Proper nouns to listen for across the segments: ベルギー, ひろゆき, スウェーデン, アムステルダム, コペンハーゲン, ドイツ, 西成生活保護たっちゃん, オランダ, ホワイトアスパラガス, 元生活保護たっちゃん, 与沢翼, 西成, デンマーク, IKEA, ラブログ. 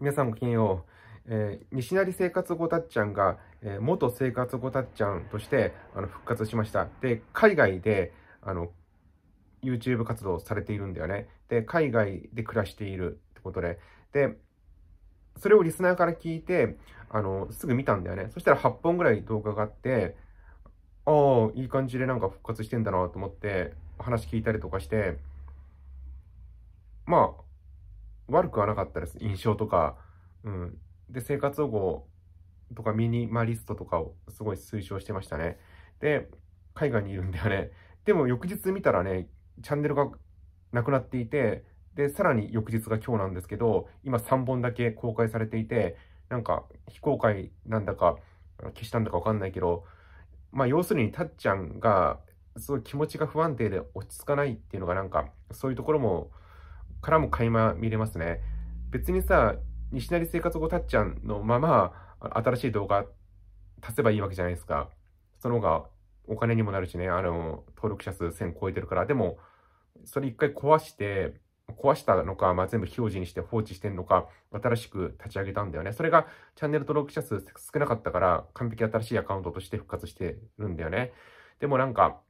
皆さんも金曜、西成生活後たっちゃんが、元生活後たっちゃんとして復活しました。で、海外でYouTube 活動されているんだよね。で、海外で暮らしているってことで。で、それをリスナーから聞いて、すぐ見たんだよね。そしたら8本ぐらい動画があって、ああ、いい感じでなんか復活してんだなと思って、話聞いたりとかして、まあ、悪くはなかったです。印象とか。うん。で、生活保護とかミニマリストとかをすごい推奨してましたね。で、海外にいるんだよね。でも翌日見たらね、チャンネルがなくなっていて、で、さらに翌日が今日なんですけど、今3本だけ公開されていて、なんか非公開なんだか消したんだかわかんないけど、まあ要するにたっちゃんがすごい気持ちが不安定で落ち着かないっていうのがなんか、そういうところも、からも垣間見れますね。別にさ、西成生活後たっちゃんのまま新しい動画足せばいいわけじゃないですか。その方がお金にもなるしね、登録者数1000超えてるから。でも、それ一回壊したのか、まあ、全部非表示にして放置してんのか、新しく立ち上げたんだよね。それがチャンネル登録者数少なかったから、完璧新しいアカウントとして復活してるんだよね。でもなんか、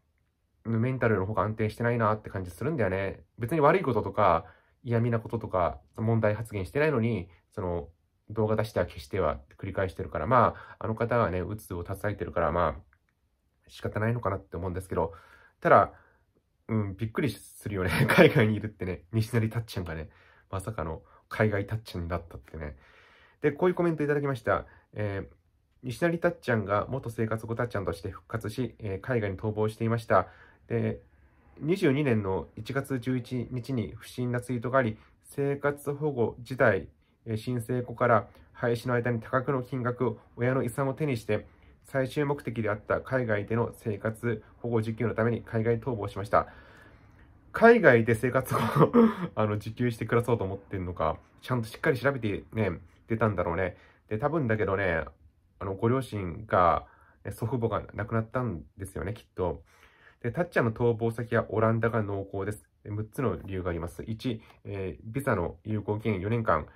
メンタルの方が安定してないなって感じするんだよね。別に悪いこととか、嫌味なこととか、問題発言してないのに、その、動画出しては消しては繰り返してるから、まあ、あの方はね、うつを携えてるから、まあ、仕方ないのかなって思うんですけど、ただ、うん、びっくりするよね。海外にいるってね、西成たっちゃんがね、まさかの海外たっちゃんだったってね。で、こういうコメントいただきました。西成たっちゃんが元生活後たっちゃんとして復活し、海外に逃亡していました。で、22年の1月11日に不審なツイートがあり、生活保護自体、申請後から廃止の間に多額の金額、親の遺産を手にして、最終目的であった海外での生活保護受給のために海外逃亡しました。海外で生活を受給して暮らそうと思ってるのか、ちゃんとしっかり調べてね、出たんだろうね。で、多分だけどね、ご両親が、祖父母が亡くなったんですよね、きっと。で、たっちゃんの逃亡先はオランダが濃厚です。6つの理由があります。1、ビザの有効期限4年間。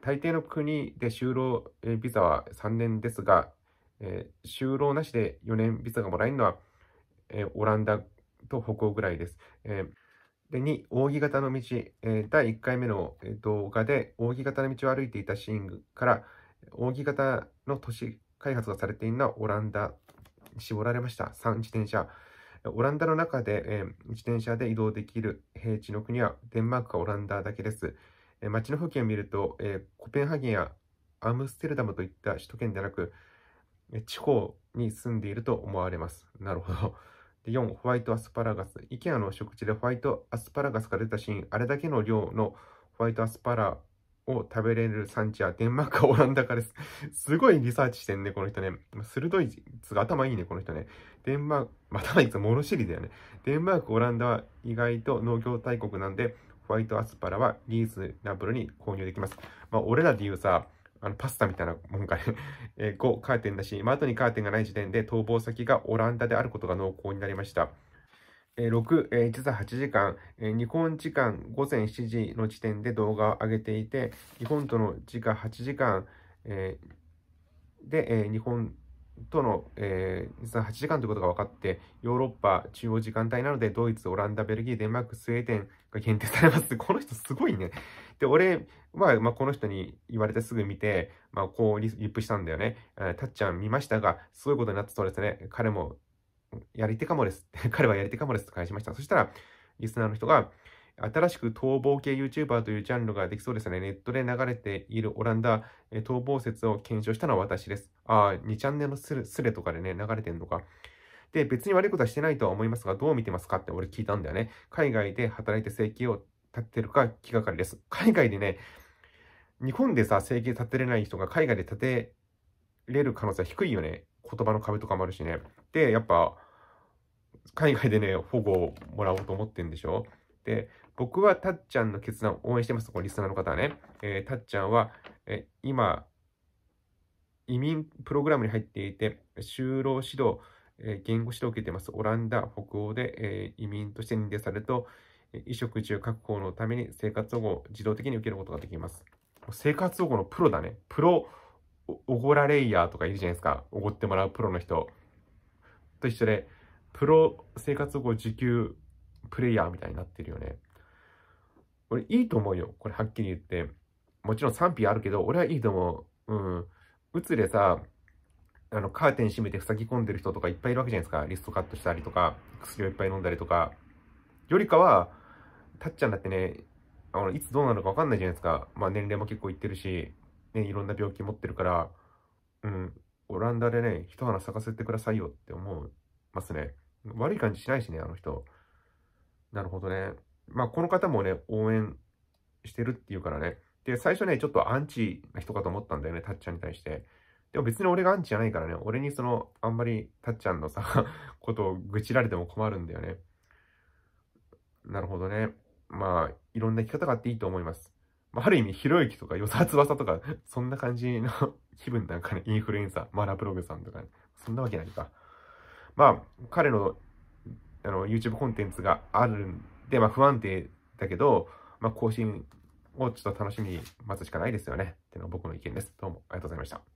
大抵の国で就労、ビザは3年ですが、就労なしで4年ビザがもらえるのは、オランダと北欧ぐらいです。で2、扇形の道、第1回目の動画で扇形の道を歩いていたシーンから、扇形の都市開発がされているのはオランダに絞られました。3、自転車。オランダの中で、自転車で移動できる平地の国はデンマークかオランダだけです。街の風景を見ると、コペンハーゲンやアムステルダムといった首都圏でなく、地方に住んでいると思われます。なるほど。で4、ホワイトアスパラガス。イケアの食事でホワイトアスパラガスが出たシーン、あれだけの量のホワイトアスパラを食べれる産地はデンマークかオランダかです。すごいリサーチしてんね、この人ね。鋭い、頭いいね、この人ね。デンマーク、頭いいつも物知りだよね。デンマーク、オランダは意外と農業大国なんで、ホワイトアスパラはリーズナブルに購入できます。まあ、俺らで言うさ、パスタみたいなもんかね。5、カーテンだし、窓にカーテンがない時点で逃亡先がオランダであることが濃厚になりました。6、実は8時間、日本時間午前7時の時点で動画を上げていて、日本との時間8時間、で、日本との、実は8時間ということが分かって、ヨーロッパ中央時間帯なので、ドイツ、オランダ、ベルギー、デンマーク、スウェーデンが限定されます。この人すごいね。で、俺は、まあ、この人に言われてすぐ見て、まあ、こうリップしたんだよね。たっちゃん見ましたが、すごいことになってそうですね。彼もやり手かもです。彼はやり手かもですと返しました。そしたら、リスナーの人が、新しく逃亡系 YouTuber というジャンルができそうですね。ネットで流れているオランダ、逃亡説を検証したのは私です。ああ、2チャンネルのスレとかでね、流れてんのか。で、別に悪いことはしてないとは思いますが、どう見てますかって俺聞いたんだよね。海外で働いて生計を立てるか気がかりです。海外でね、日本でさ、生計立てれない人が海外で立てれる可能性は低いよね。言葉の壁とかもあるしね。で、やっぱ、海外でね、保護をもらおうと思ってんでしょ。で、僕はたっちゃんの決断を応援してます。このリスナーの方はね。たっちゃんは、今、移民プログラムに入っていて、就労指導、言語指導を受けています。オランダ、北欧で、移民として認定されると、衣食住確保のために生活保護を自動的に受けることができます。生活保護のプロだね。プロおごらレイヤーとかいるじゃないですか。おごってもらうプロの人と一緒で、プロ生活保護受給プレイヤーみたいになってるよね。俺いいと思うよ。これはっきり言って。もちろん賛否あるけど、俺はいいと思う。うつでさ、カーテン閉めて塞ぎ込んでる人とかいっぱいいるわけじゃないですか。リストカットしたりとか、薬をいっぱい飲んだりとか。よりかは、たっちゃんだってね、いつどうなるか分かんないじゃないですか。まあ年齢も結構いってるし、ね、いろんな病気持ってるから、オランダでね、一花咲かせてくださいよって思いますね。悪い感じしないしね、あの人。なるほどね。まあこの方もね、応援してるっていうからね。で、最初ね、ちょっとアンチな人かと思ったんだよね、たっちゃんに対して。でも別に俺がアンチじゃないからね、俺にあんまりたっちゃんのさ、ことを愚痴られても困るんだよね。なるほどね。まあ、いろんな生き方があっていいと思います。まあ、ある意味、ひろゆきとか、与沢翼とか、そんな感じの気分なんかね、インフルエンサー、まあ、ラブログさんとかね、そんなわけないか。まあ、彼の、YouTube コンテンツがあるんで、まあ、不安定だけど、まあ、更新をちょっと楽しみに待つしかないですよね。っていうのが僕の意見です。どうもありがとうございました。